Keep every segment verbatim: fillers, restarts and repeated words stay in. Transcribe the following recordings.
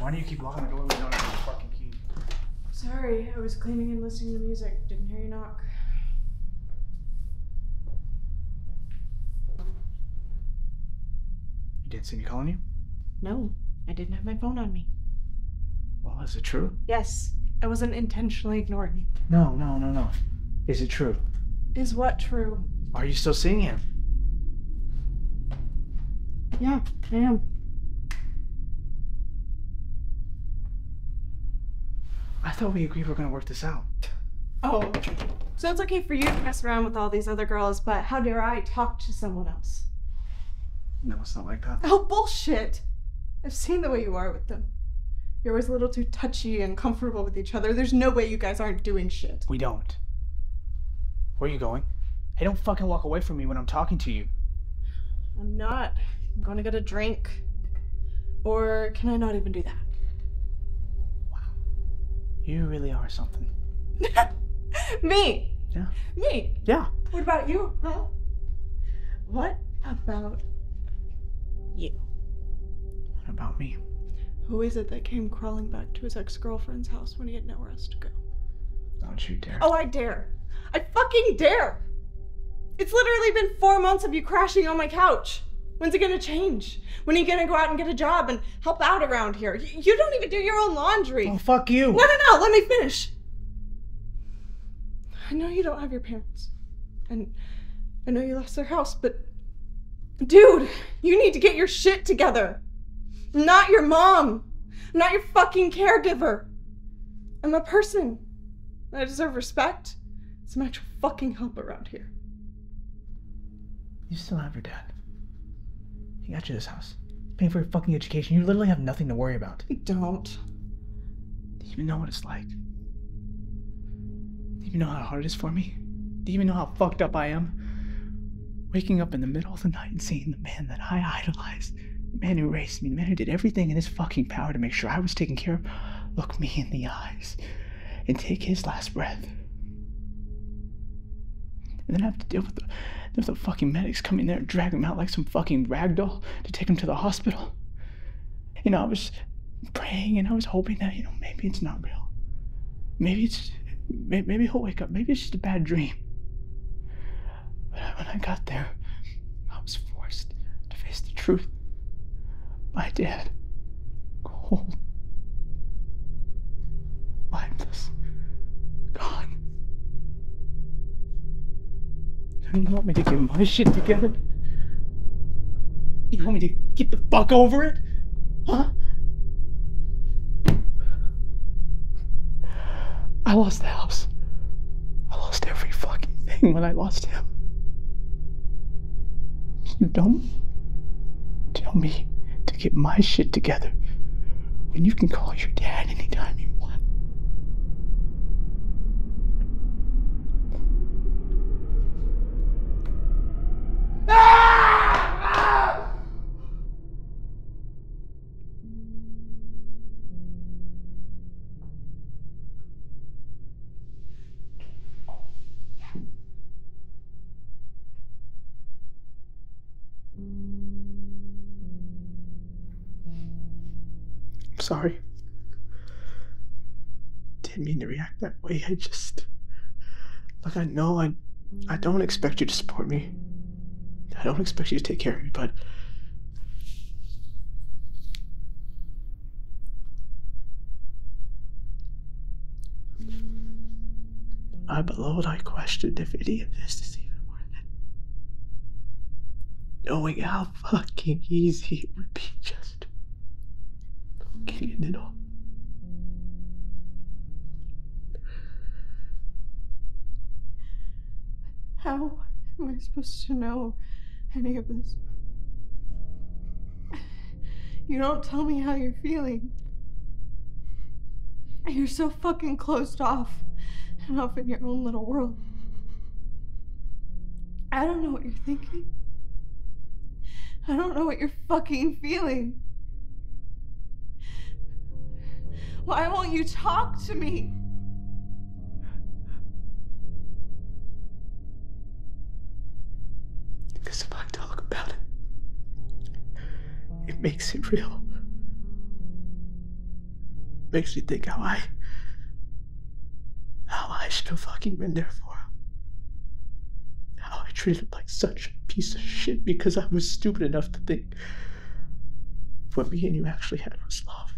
Why do you keep locking the door when you don't have the fucking key? Sorry, I was cleaning and listening to music. Didn't hear you knock. You didn't see me calling you? No, I didn't have my phone on me. Well, is it true? Yes, I wasn't intentionally ignoring you. No, no, no, no. Is it true? Is what true? Are you still seeing him? Yeah, I am. I thought we agreed we were gonna work this out. Oh, so it's okay for you to mess around with all these other girls, but how dare I talk to someone else? No, it's not like that. Oh, bullshit! I've seen the way you are with them. You're always a little too touchy and comfortable with each other. There's no way you guys aren't doing shit. We don't. Where are you going? Hey, don't fucking walk away from me when I'm talking to you. I'm not. I'm gonna get a drink. Or can I not even do that? You really are something. Me? Yeah. Me? Yeah. What about you, huh? What about you? What about me? Who is it that came crawling back to his ex-girlfriend's house when he had nowhere else to go? Don't you dare. Oh, I dare. I fucking dare. It's literally been four months of you crashing on my couch. When's it gonna change? When are you gonna go out and get a job and help out around here? Y you don't even do your own laundry. Oh, fuck you. No, no, no, let me finish. I know you don't have your parents. And I know you lost their house, but dude, you need to get your shit together. I'm not your mom. I'm not your fucking caregiver. I'm a person. I deserve respect. Some actual fucking help around here. You still have your dad. He got you this house. He's paying for your fucking education. You literally have nothing to worry about. I don't. Do you even know what it's like? Do you even know how hard it is for me? Do you even know how fucked up I am? Waking up in the middle of the night and seeing the man that I idolized, the man who raised me, the man who did everything in his fucking power to make sure I was taken care of, look me in the eyes and take his last breath. And then I have to deal with the, with the fucking medics coming there and dragging him out like some fucking ragdoll to take him to the hospital. You know, I was praying and I was hoping that, you know, maybe it's not real. Maybe it's, maybe he'll wake up. Maybe it's just a bad dream. But when I got there, I was forced to face the truth. My dad, cold, lifeless, gone. You want me to get my shit together? You want me to get the fuck over it? Huh? I lost the house. I lost every fucking thing when I lost him. You don't tell me to get my shit together when you can call your dad anytime you want. I'm sorry. Didn't mean to react that way. I just, like, I know I, I don't expect you to support me. I don't expect you to take care of me, but I I below, I questioned if any of this is even worth it. Knowing how fucking easy it would be just fucking end it all. How am I supposed to know any of this? You don't tell me how you're feeling. You're so fucking closed off and off in your own little world. I don't know what you're thinking. I don't know what you're fucking feeling. Why won't you talk to me? Because if I talk about it, it makes it real. Makes me think how I, how I should have fucking been there for him. How I treated him like such a piece of shit because I was stupid enough to think what me and you actually had was love.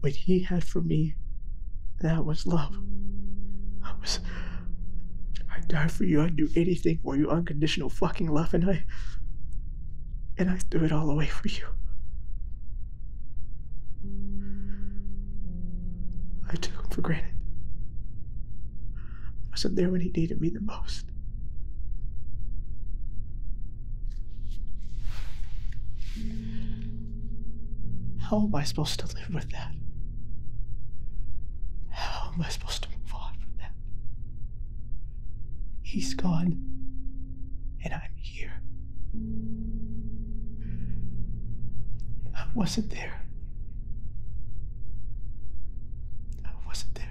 What he had for me, that was love. I was, I'd die for you, I'd do anything for you, unconditional fucking love, and I, and I threw it all away for you. I took him for granted. I wasn't there when he needed me the most. How am I supposed to live with that? How am I supposed to move on from that? He's gone, and I'm here. I wasn't there. Wasn't there.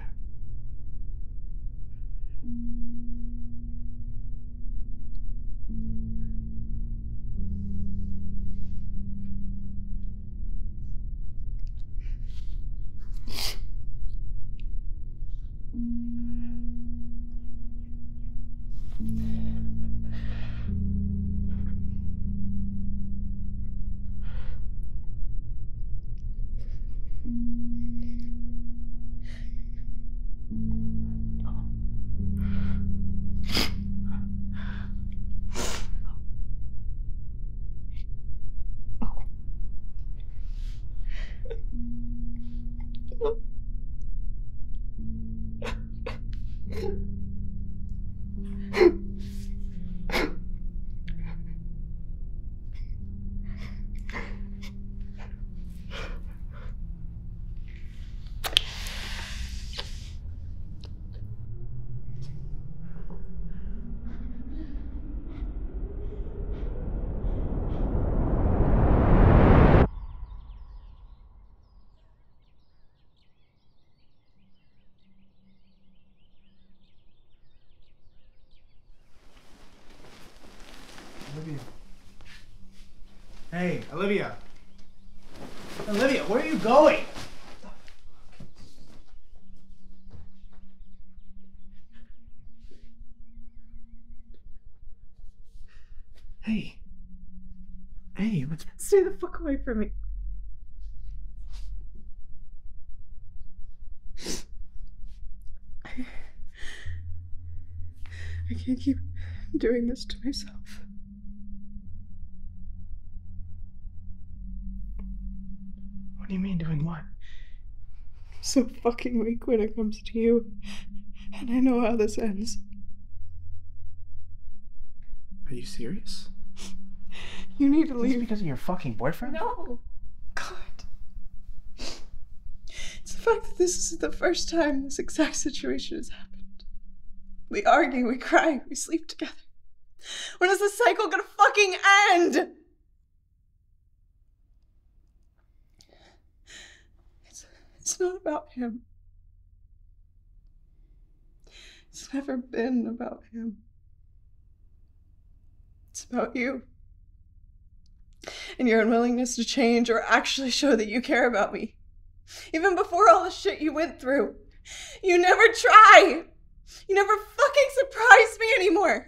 Hey, Olivia. Olivia, where are you going? Hey. Hey, what's... Stay the fuck away from me. I... I can't keep doing this to myself. What do you mean, doing what? I'm so fucking weak when it comes to you, and I know how this ends. Are you serious? You need to leave. Is this because of your fucking boyfriend? No! God. It's the fact that this isn't the first time this exact situation has happened. We argue, we cry, we sleep together. When is this cycle gonna fucking end? It's not about him. It's never been about him. It's about you. And your unwillingness to change or actually show that you care about me. Even before all the shit you went through, you never try. You never fucking surprise me anymore.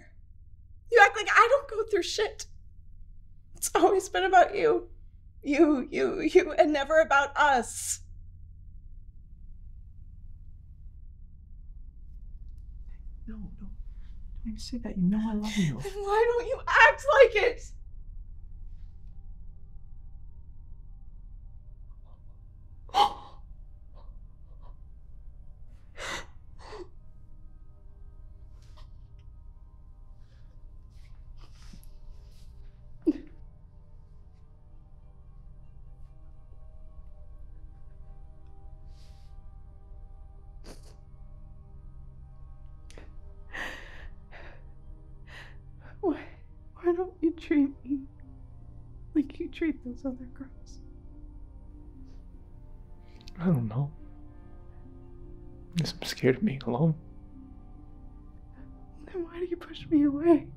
You act like I don't go through shit. It's always been about you. You, you, you, and never about us. No, no. Don't even say that. You know I love you. Then why don't you act like it? Why don't you treat me like you treat those other girls? I don't know. I guess I'm scared of being alone. Then why do you push me away?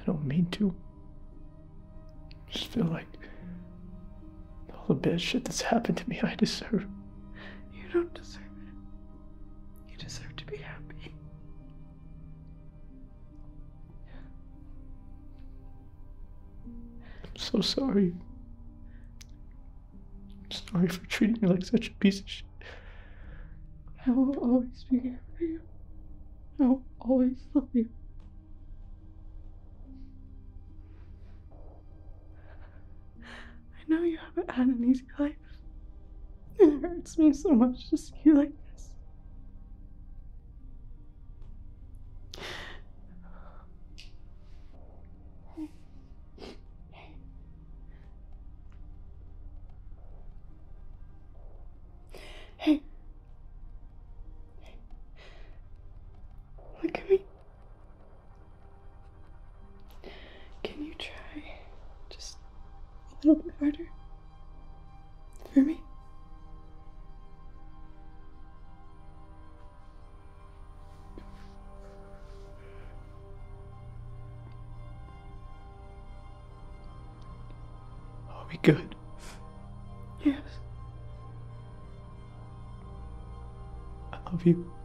I don't mean to. I just feel like all the bad shit that's happened to me I deserve. You don't deserve it. You deserve to be happy. I'm so sorry. I'm sorry for treating you like such a piece of shit. I will always be here for you. I will always love you. I know you haven't had an easy life. It hurts me so much to see you like this. Hey. Hey. Look at me. Can you try just a little bit harder for me? Are we good? Yes. Of you.